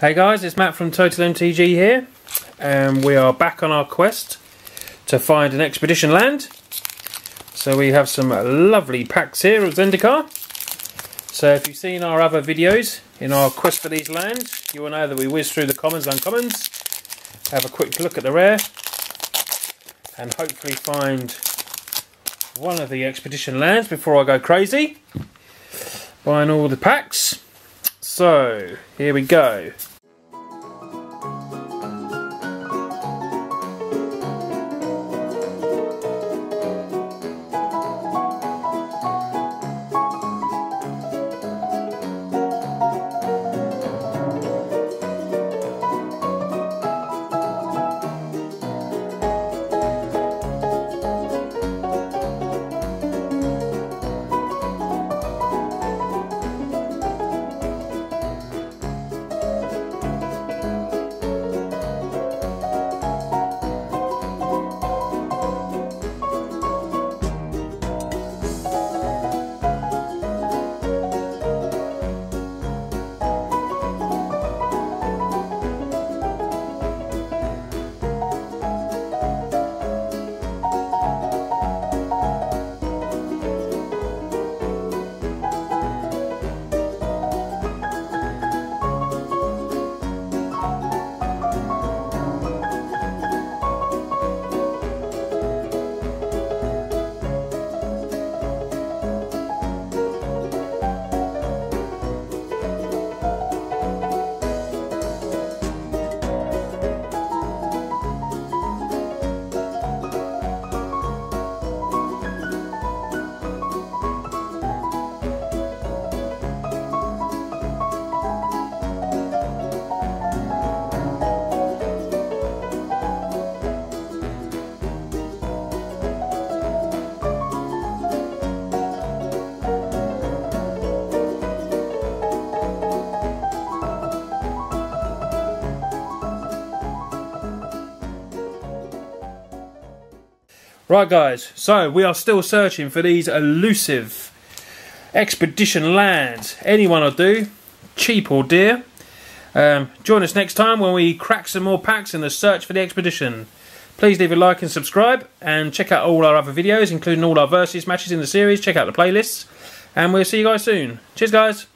Hey guys, it's Matt from Total MTG here, and we are back on our quest to find an expedition land. So we have some lovely packs here of Zendikar. So if you've seen our other videos in our quest for these lands, you will know that we whiz through the commons and uncommons, have a quick look at the rare, and hopefully find one of the expedition lands before I go crazy buying all the packs. So here we go. Right guys, so we are still searching for these elusive expedition lands. Anyone will do, cheap or dear. Join us next time when we crack some more packs in the search for the expedition. Please leave a like and subscribe, and check out all our other videos, including all our versus matches in the series. Check out the playlists, and we'll see you guys soon. Cheers guys.